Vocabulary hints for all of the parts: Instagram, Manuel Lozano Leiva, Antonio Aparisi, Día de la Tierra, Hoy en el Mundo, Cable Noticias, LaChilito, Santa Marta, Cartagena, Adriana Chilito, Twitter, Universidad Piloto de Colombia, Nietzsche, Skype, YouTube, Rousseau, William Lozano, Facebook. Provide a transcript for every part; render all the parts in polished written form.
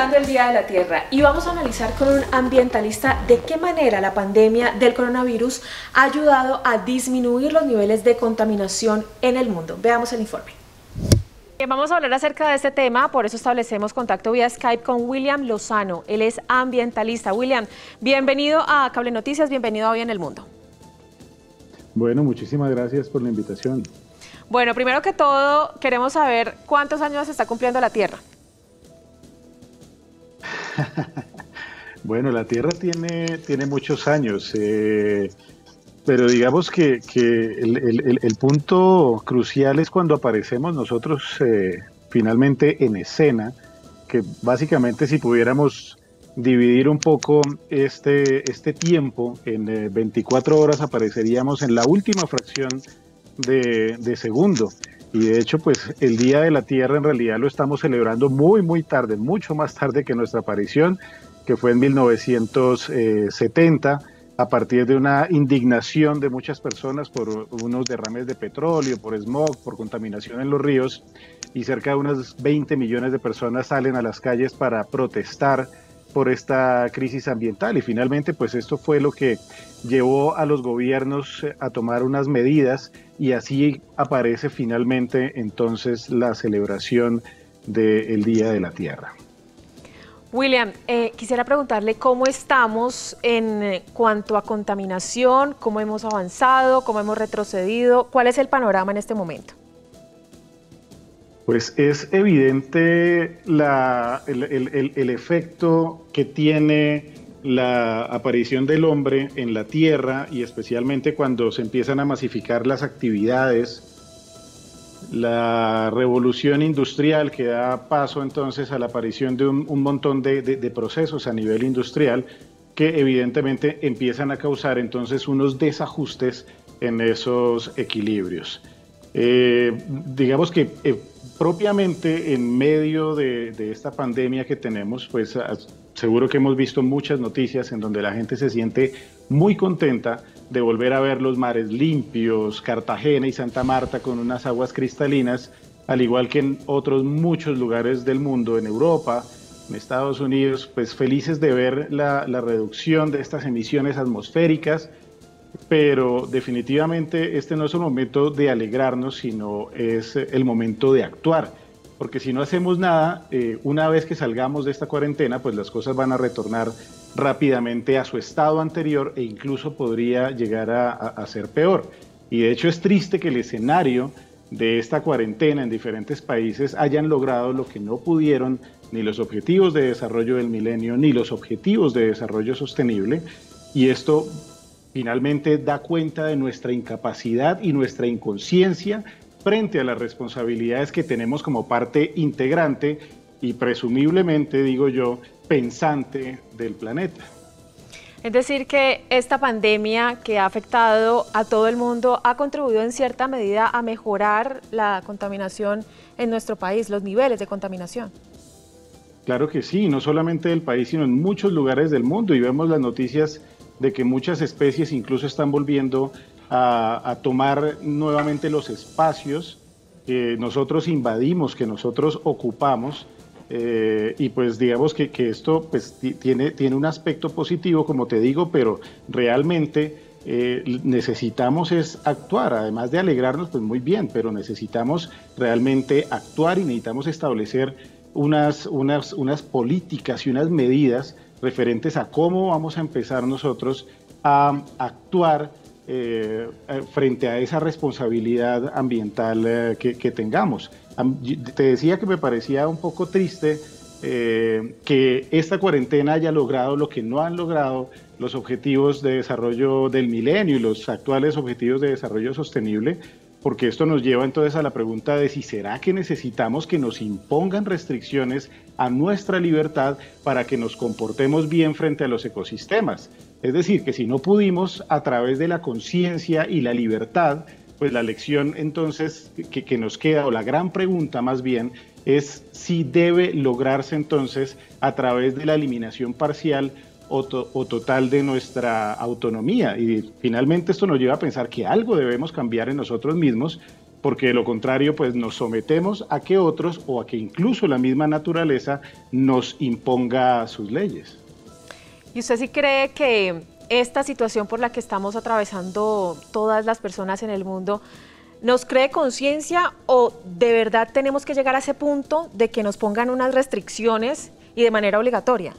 celebrando el Día de la Tierra y vamos a analizar con un ambientalista de qué manera la pandemia del coronavirus ha ayudado a disminuir los niveles de contaminación en el mundo. Veamos el informe. Vamos a hablar acerca de este tema, por eso establecemos contacto vía Skype con William Lozano. Él es ambientalista. William, bienvenido a Cable Noticias, bienvenido a Hoy en el Mundo. Bueno, muchísimas gracias por la invitación. Bueno, primero que todo, queremos saber cuántos años está cumpliendo la Tierra. Bueno, la Tierra tiene muchos años, pero digamos que el punto crucial es cuando aparecemos nosotros finalmente en escena, que básicamente si pudiéramos dividir un poco este tiempo en 24 horas apareceríamos en la última fracción de segundo. Y de hecho, pues el Día de la Tierra en realidad lo estamos celebrando muy, muy tarde, mucho más tarde que nuestra aparición, que fue en 1970, a partir de una indignación de muchas personas por unos derrames de petróleo, por smog, por contaminación en los ríos, y cerca de unas 20 millones de personas salen a las calles para protestar por esta crisis ambiental. Y finalmente, pues esto fue lo que llevó a los gobiernos a tomar unas medidas, y así aparece finalmente entonces la celebración del Día de la Tierra. William, quisiera preguntarle cómo estamos en cuanto a contaminación, cómo hemos avanzado, cómo hemos retrocedido, cuál es el panorama en este momento. Pues es evidente el efecto que tiene la aparición del hombre en la tierra, y especialmente cuando se empiezan a masificar las actividades, la revolución industrial que da paso entonces a la aparición de un montón de procesos a nivel industrial que evidentemente empiezan a causar entonces unos desajustes en esos equilibrios. Digamos que propiamente en medio de esta pandemia que tenemos, pues seguro que hemos visto muchas noticias en donde la gente se siente muy contenta de volver a ver los mares limpios, Cartagena y Santa Marta con unas aguas cristalinas, al igual que en otros muchos lugares del mundo, en Europa, en Estados Unidos, pues felices de ver la reducción de estas emisiones atmosféricas. Pero definitivamente este no es el momento de alegrarnos, sino es el momento de actuar, porque si no hacemos nada, una vez que salgamos de esta cuarentena, pues las cosas van a retornar rápidamente a su estado anterior e incluso podría llegar a ser peor. Y de hecho es triste que el escenario de esta cuarentena en diferentes países hayan logrado lo que no pudieron ni los objetivos de desarrollo del milenio, ni los objetivos de desarrollo sostenible, y esto finalmente da cuenta de nuestra incapacidad y nuestra inconsciencia frente a las responsabilidades que tenemos como parte integrante y presumiblemente, digo yo, pensante del planeta. Es decir, que esta pandemia que ha afectado a todo el mundo ha contribuido en cierta medida a mejorar la contaminación en nuestro país, los niveles de contaminación. Claro que sí, no solamente del país, sino en muchos lugares del mundo, y vemos las noticias de que muchas especies incluso están volviendo a tomar nuevamente los espacios que nosotros invadimos, que nosotros ocupamos, y pues digamos que esto pues tiene un aspecto positivo, como te digo, pero realmente necesitamos es actuar, además de alegrarnos, pues muy bien, pero necesitamos realmente actuar y necesitamos establecer unas políticas y unas medidas referentes a cómo vamos a empezar nosotros a actuar frente a esa responsabilidad ambiental que tengamos. Te decía que me parecía un poco triste que esta cuarentena haya logrado lo que no han logrado los objetivos de desarrollo del milenio y los actuales objetivos de desarrollo sostenible, porque esto nos lleva entonces a la pregunta de si será que necesitamos que nos impongan restricciones a nuestra libertad para que nos comportemos bien frente a los ecosistemas. Es decir, que si no pudimos a través de la conciencia y la libertad, pues la lección entonces que nos queda, o la gran pregunta más bien, es si debe lograrse entonces a través de la eliminación parcial o total de nuestra autonomía. Y finalmente esto nos lleva a pensar que algo debemos cambiar en nosotros mismos porque de lo contrario pues nos sometemos a que otros o a que incluso la misma naturaleza nos imponga sus leyes. ¿Y usted sí cree que esta situación por la que estamos atravesando todas las personas en el mundo nos cree conciencia o de verdad tenemos que llegar a ese punto de que nos pongan unas restricciones y de manera obligatoria?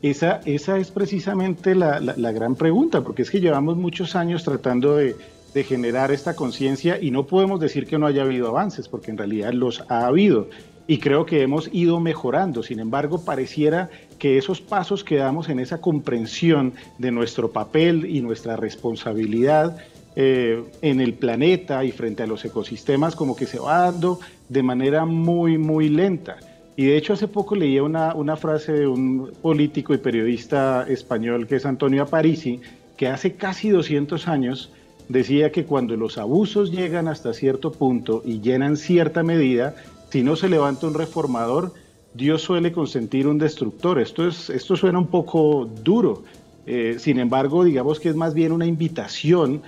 Esa es precisamente la gran pregunta, porque es que llevamos muchos años tratando de generar esta conciencia y no podemos decir que no haya habido avances, porque en realidad los ha habido y creo que hemos ido mejorando. Sin embargo, pareciera que esos pasos que damos en esa comprensión de nuestro papel y nuestra responsabilidad en el planeta y frente a los ecosistemas como que se va dando de manera muy, muy lenta. Y de hecho hace poco leía una frase de un político y periodista español que es Antonio Aparisi, que hace casi 200 años decía que cuando los abusos llegan hasta cierto punto y llenan cierta medida, si no se levanta un reformador, Dios suele consentir un destructor. Esto suena un poco duro, sin embargo, digamos que es más bien una invitación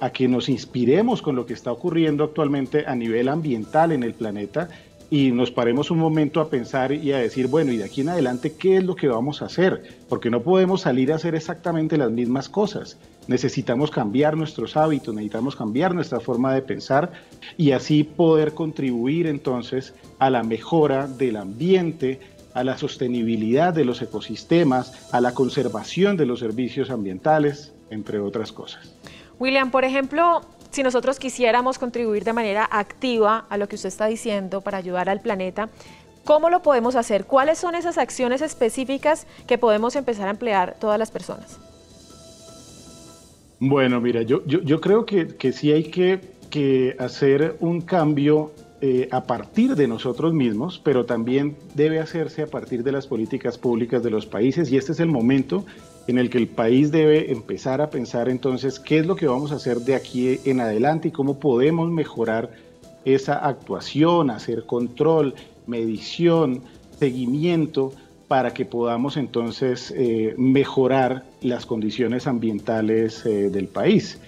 a que nos inspiremos con lo que está ocurriendo actualmente a nivel ambiental en el planeta y nos paremos un momento a pensar y a decir, bueno, y de aquí en adelante, ¿qué es lo que vamos a hacer? Porque no podemos salir a hacer exactamente las mismas cosas. Necesitamos cambiar nuestros hábitos, necesitamos cambiar nuestra forma de pensar y así poder contribuir entonces a la mejora del ambiente, a la sostenibilidad de los ecosistemas, a la conservación de los servicios ambientales, entre otras cosas. William, por ejemplo, si nosotros quisiéramos contribuir de manera activa a lo que usted está diciendo para ayudar al planeta, ¿cómo lo podemos hacer? ¿Cuáles son esas acciones específicas que podemos empezar a emplear todas las personas? Bueno, mira, yo creo que sí hay que hacer un cambio a partir de nosotros mismos, pero también debe hacerse a partir de las políticas públicas de los países, y este es el momento en el que el país debe empezar a pensar entonces qué es lo que vamos a hacer de aquí en adelante y cómo podemos mejorar esa actuación, hacer control, medición, seguimiento, para que podamos entonces mejorar las condiciones ambientales del país.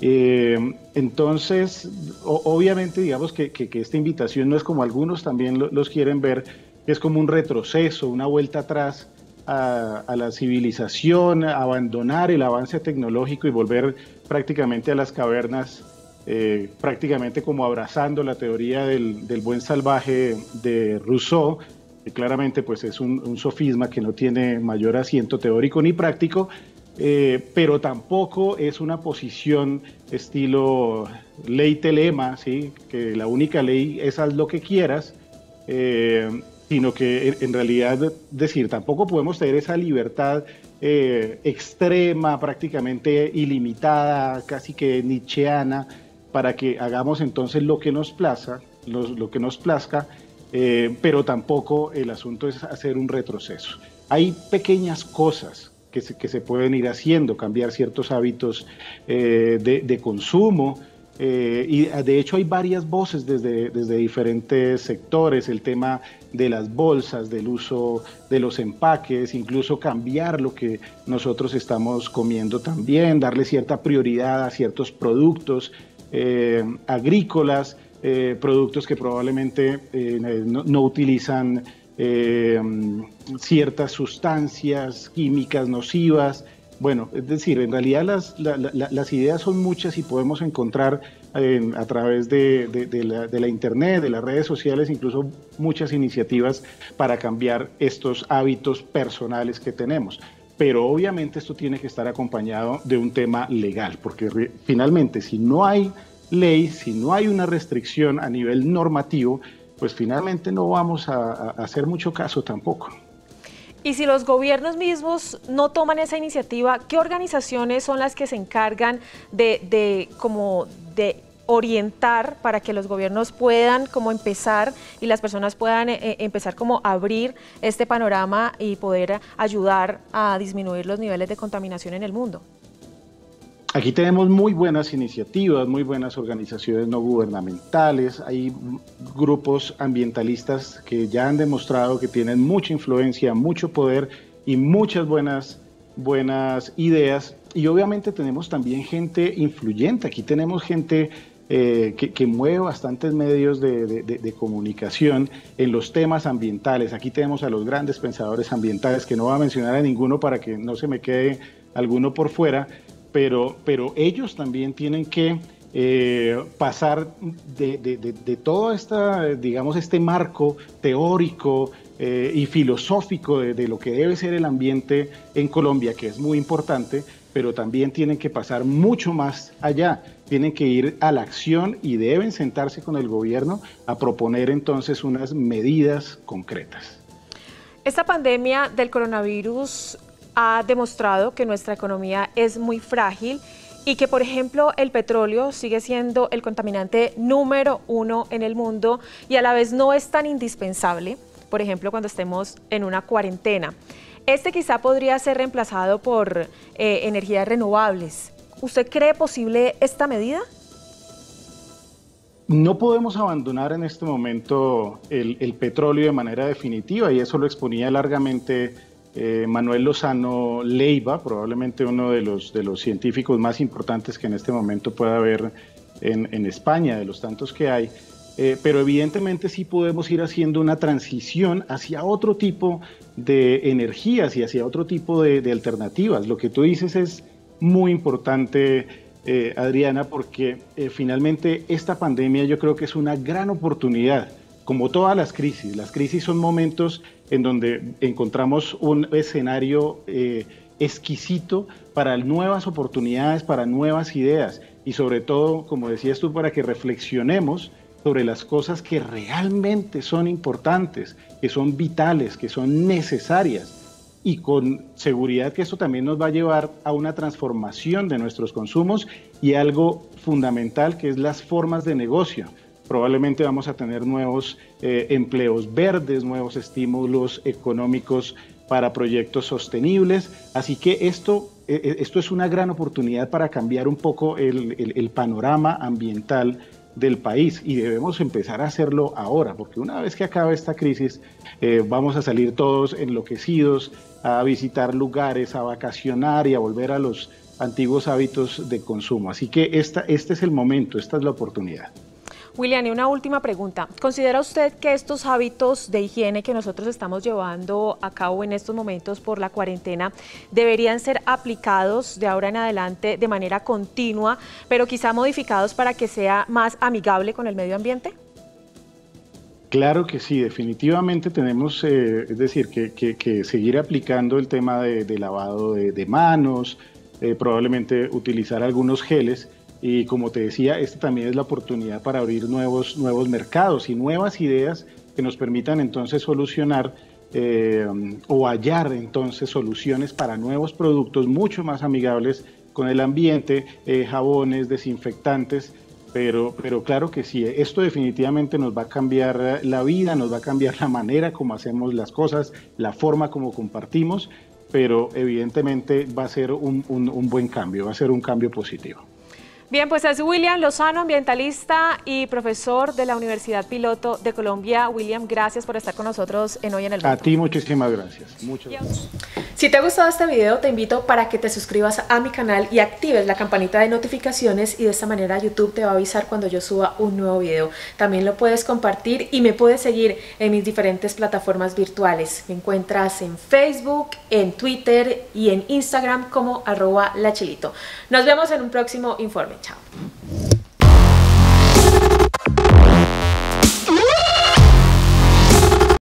Entonces, obviamente digamos que esta invitación no es como algunos también los quieren ver, es como un retroceso, una vuelta atrás a la civilización, a abandonar el avance tecnológico y volver prácticamente a las cavernas, prácticamente como abrazando la teoría del buen salvaje de Rousseau, que claramente pues es un sofisma que no tiene mayor asiento teórico ni práctico, pero tampoco es una posición estilo ley telema, ¿sí? Que la única ley es haz lo que quieras, sino que en realidad, decir, tampoco podemos tener esa libertad extrema, prácticamente ilimitada, casi que nietzscheana, para que hagamos entonces lo que nos plazca, pero tampoco el asunto es hacer un retroceso. Hay pequeñas cosas que se pueden ir haciendo, cambiar ciertos hábitos de consumo. Y de hecho hay varias voces desde diferentes sectores, el tema de las bolsas, del uso de los empaques, incluso cambiar lo que nosotros estamos comiendo también, darle cierta prioridad a ciertos productos agrícolas, productos que probablemente no utilizan ciertas sustancias químicas nocivas. Bueno, es decir, en realidad las ideas son muchas y podemos encontrar a través de la internet, de las redes sociales, incluso muchas iniciativas para cambiar estos hábitos personales que tenemos. Pero obviamente esto tiene que estar acompañado de un tema legal, porque finalmente si no hay ley, si no hay una restricción a nivel normativo, pues finalmente no vamos a hacer mucho caso tampoco. Y si los gobiernos mismos no toman esa iniciativa, ¿qué organizaciones son las que se encargan de orientar para que los gobiernos puedan como empezar y las personas puedan empezar como a abrir este panorama y poder ayudar a disminuir los niveles de contaminación en el mundo? Aquí tenemos muy buenas iniciativas, muy buenas organizaciones no gubernamentales, hay grupos ambientalistas que ya han demostrado que tienen mucha influencia, mucho poder y muchas buenas ideas, y obviamente tenemos también gente influyente. Aquí tenemos gente que mueve bastantes medios de comunicación en los temas ambientales. Aquí tenemos a los grandes pensadores ambientales, que no voy a mencionar a ninguno para que no se me quede alguno por fuera, pero ellos también tienen que pasar de todo esta, digamos, este marco teórico y filosófico de lo que debe ser el ambiente en Colombia, que es muy importante, pero también tienen que pasar mucho más allá, tienen que ir a la acción y deben sentarse con el gobierno a proponer entonces unas medidas concretas. Esta pandemia del coronavirus ha demostrado que nuestra economía es muy frágil y que, por ejemplo, el petróleo sigue siendo el contaminante número 1 en el mundo y a la vez no es tan indispensable, por ejemplo, cuando estemos en una cuarentena. Este quizá podría ser reemplazado por energías renovables. ¿Usted cree posible esta medida? No podemos abandonar en este momento el petróleo de manera definitiva, y eso lo exponía largamente Manuel Lozano Leiva, probablemente uno de los científicos más importantes que en este momento pueda haber en España, de los tantos que hay, pero evidentemente sí podemos ir haciendo una transición hacia otro tipo de energías y hacia otro tipo de alternativas. Lo que tú dices es muy importante, Adriana, porque finalmente esta pandemia yo creo que es una gran oportunidad. Como todas las crisis son momentos en donde encontramos un escenario exquisito para nuevas oportunidades, para nuevas ideas y sobre todo, como decías tú, para que reflexionemos sobre las cosas que realmente son importantes, que son vitales, que son necesarias, y con seguridad que esto también nos va a llevar a una transformación de nuestros consumos y algo fundamental que es las formas de negocio. Probablemente vamos a tener nuevos empleos verdes, nuevos estímulos económicos para proyectos sostenibles. Así que esto es una gran oportunidad para cambiar un poco el panorama ambiental del país, y debemos empezar a hacerlo ahora, porque una vez que acabe esta crisis vamos a salir todos enloquecidos a visitar lugares, a vacacionar y a volver a los antiguos hábitos de consumo. Así que este es el momento, esta es la oportunidad. William, y una última pregunta. ¿Considera usted que estos hábitos de higiene que nosotros estamos llevando a cabo en estos momentos por la cuarentena deberían ser aplicados de ahora en adelante de manera continua, pero quizá modificados para que sea más amigable con el medio ambiente? Claro que sí, definitivamente tenemos, es decir, que seguir aplicando el tema de lavado de manos, probablemente utilizar algunos geles. Y como te decía, esta también es la oportunidad para abrir nuevos mercados y nuevas ideas que nos permitan entonces solucionar o hallar entonces soluciones para nuevos productos mucho más amigables con el ambiente, jabones, desinfectantes, pero claro que sí, esto definitivamente nos va a cambiar la vida, nos va a cambiar la manera como hacemos las cosas, la forma como compartimos, pero evidentemente va a ser un buen cambio, va a ser un cambio positivo. Bien, pues es William Lozano, ambientalista y profesor de la Universidad Piloto de Colombia. William, gracias por estar con nosotros en Hoy en el Mundo. A ti muchísimas gracias. Muchas gracias. Si te ha gustado este video, te invito para que te suscribas a mi canal y actives la campanita de notificaciones, y de esta manera YouTube te va a avisar cuando yo suba un nuevo video. También lo puedes compartir y me puedes seguir en mis diferentes plataformas virtuales. Me encuentras en Facebook, en Twitter y en Instagram como @lachilito. Nos vemos en un próximo informe. Chao.